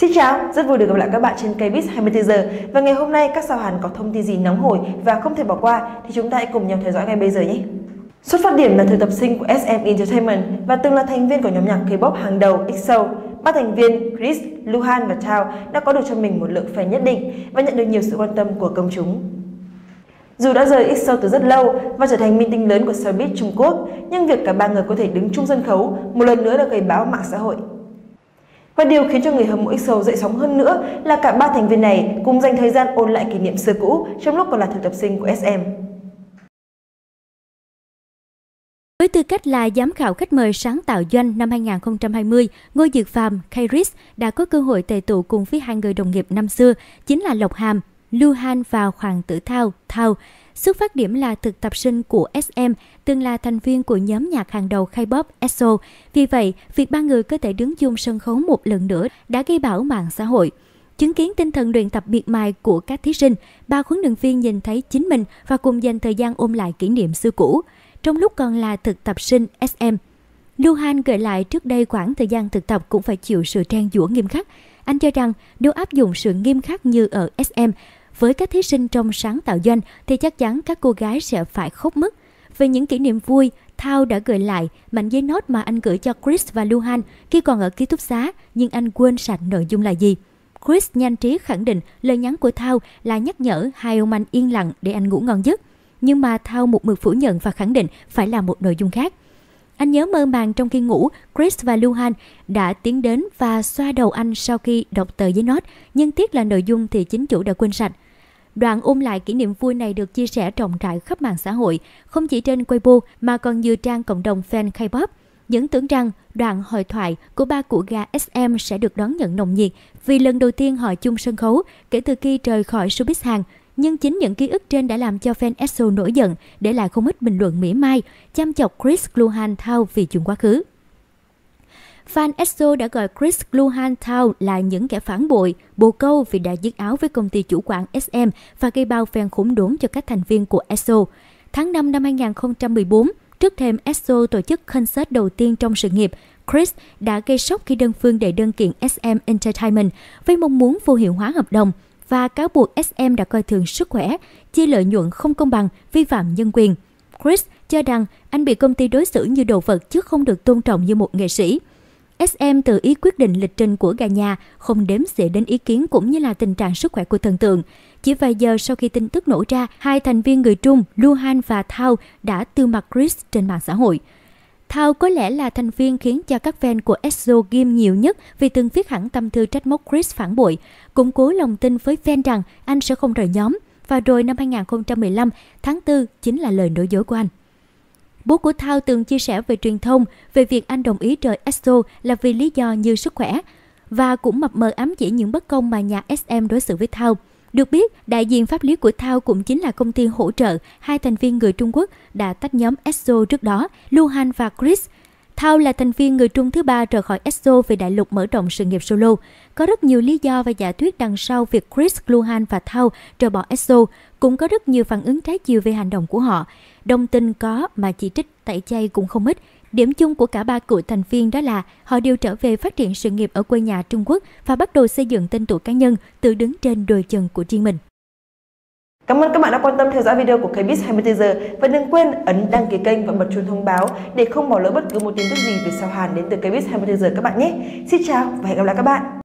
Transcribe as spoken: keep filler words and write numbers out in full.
Xin chào, rất vui được gặp lại các bạn trên KBIZ hai mươi tư giờ. Và ngày hôm nay các sao Hàn có thông tin gì nóng hổi và không thể bỏ qua thì chúng ta hãy cùng nhau theo dõi ngay bây giờ nhé. Xuất phát điểm là thực tập sinh của ét em Entertainment và từng là thành viên của nhóm nhạc K-pop hàng đầu EXO. Ba thành viên Kris, Luhan và Tao đã có được cho mình một lượng fan nhất định và nhận được nhiều sự quan tâm của công chúng. Dù đã rời EXO từ rất lâu và trở thành minh tinh lớn của showbiz Trung Quốc, nhưng việc cả ba người có thể đứng chung sân khấu một lần nữa đã gây bão mạng xã hội. Và điều khiến cho người hâm mộ EXO dậy sóng hơn nữa là cả ba thành viên này cùng dành thời gian ôn lại kỷ niệm xưa cũ trong lúc còn là thực tập sinh của ét em. Với tư cách là giám khảo khách mời sáng tạo doanh năm hai nghìn không trăm hai mươi, Ngô Dược Phạm, Kris đã có cơ hội tề tụ cùng với hai người đồng nghiệp năm xưa, chính là Lộc Hàm, Luhan và Hoàng Tử Thao, Tao. Xuất phát điểm là thực tập sinh của ét em, từng là thành viên của nhóm nhạc hàng đầu K-pop EXO. Vì vậy, việc ba người có thể đứng chung sân khấu một lần nữa đã gây bão mạng xã hội. Chứng kiến tinh thần luyện tập miệt mài của các thí sinh, ba huấn luyện viên nhìn thấy chính mình và cùng dành thời gian ôm lại kỷ niệm xưa cũ. Trong lúc còn là thực tập sinh ét em, Luhan gợi lại trước đây khoảng thời gian thực tập cũng phải chịu sự trang giũa nghiêm khắc. Anh cho rằng nếu áp dụng sự nghiêm khắc như ở ét em, với các thí sinh trong sáng tạo doanh thì chắc chắn các cô gái sẽ phải khóc mất. Về những kỷ niệm vui, Tao đã gửi lại mảnh giấy note mà anh gửi cho Kris và Luhan khi còn ở ký túc xá, nhưng anh quên sạch nội dung là gì. Kris nhanh trí khẳng định lời nhắn của Tao là nhắc nhở hai ông anh yên lặng để anh ngủ ngon giấc. Nhưng mà Tao một mực phủ nhận và khẳng định phải là một nội dung khác. Anh nhớ mơ màng trong khi ngủ, Kris và Luhan đã tiến đến và xoa đầu anh sau khi đọc tờ giấy note, nhưng tiếc là nội dung thì chính chủ đã quên sạch. Đoạn ôm lại kỷ niệm vui này được chia sẻ rộng rãi khắp mạng xã hội, không chỉ trên Weibo mà còn nhiều trang cộng đồng fan K-pop. Những tưởng rằng đoạn hội thoại của ba cụ gà ét em sẽ được đón nhận nồng nhiệt vì lần đầu tiên họ chung sân khấu kể từ khi rời khỏi showbiz Hàn. Nhưng chính những ký ức trên đã làm cho fan EXO nổi giận, để lại không ít bình luận mỉa mai, chăm chọc Kris, Luhan, Tao vì chuyện quá khứ. Fan EXO đã gọi Kris, Luhan, Tao là những kẻ phản bội, bồ câu vì đã giết áo với công ty chủ quản ét em và gây bao fan khủng đốn cho các thành viên của EXO. Tháng năm năm hai nghìn không trăm mười bốn, trước thềm EXO tổ chức concert đầu tiên trong sự nghiệp, Kris đã gây sốc khi đơn phương đệ đơn kiện ét em Entertainment với mong muốn vô hiệu hóa hợp đồng và cáo buộc ét em đã coi thường sức khỏe, chia lợi nhuận không công bằng, vi phạm nhân quyền. Kris cho rằng anh bị công ty đối xử như đồ vật chứ không được tôn trọng như một nghệ sĩ. ét em tự ý quyết định lịch trình của gà nhà, không đếm xỉa đến ý kiến cũng như là tình trạng sức khỏe của thần tượng. Chỉ vài giờ sau khi tin tức nổ ra, hai thành viên người Trung, Luhan và Tao đã tiêu mặt Kris trên mạng xã hội. Tao có lẽ là thành viên khiến cho các fan của EXO ghim nhiều nhất vì từng viết hẳn tâm thư trách móc Kris phản bội, củng cố lòng tin với fan rằng anh sẽ không rời nhóm. Và rồi năm hai nghìn không trăm mười lăm, tháng tư chính là lời nói dối của anh. Bố của Tao từng chia sẻ về truyền thông về việc anh đồng ý rời EXO là vì lý do như sức khỏe và cũng mập mờ ám chỉ những bất công mà nhà ét em đối xử với Tao. Được biết, đại diện pháp lý của Tao cũng chính là công ty hỗ trợ hai thành viên người Trung Quốc đã tách nhóm EXO trước đó, Luhan và Kris. Tao là thành viên người Trung thứ ba rời khỏi EXO về đại lục mở rộng sự nghiệp solo. Có rất nhiều lý do và giả thuyết đằng sau việc Kris, Luhan và Tao rời bỏ EXO, cũng có rất nhiều phản ứng trái chiều về hành động của họ. Đồng tình có mà chỉ trích tẩy chay cũng không ít. Điểm chung của cả ba cựu thành viên đó là họ đều trở về phát triển sự nghiệp ở quê nhà Trung Quốc và bắt đầu xây dựng tên tuổi cá nhân, tự đứng trên đôi chân của riêng mình. Cảm ơn các bạn đã quan tâm theo dõi video của KBIZ hai mươi tư giờ và đừng quên ấn đăng ký kênh và bật chuông thông báo để không bỏ lỡ bất cứ một tin tức gì về sao Hàn đến từ KBIZ hai mươi tư giờ các bạn nhé. Xin chào và hẹn gặp lại các bạn.